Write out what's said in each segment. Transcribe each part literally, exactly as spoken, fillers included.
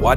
Why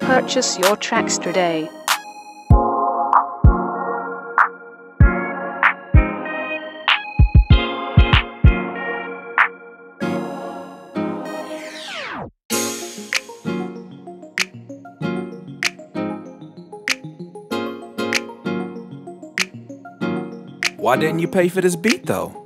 Purchase your tracks today. Why didn't you pay for this beat though?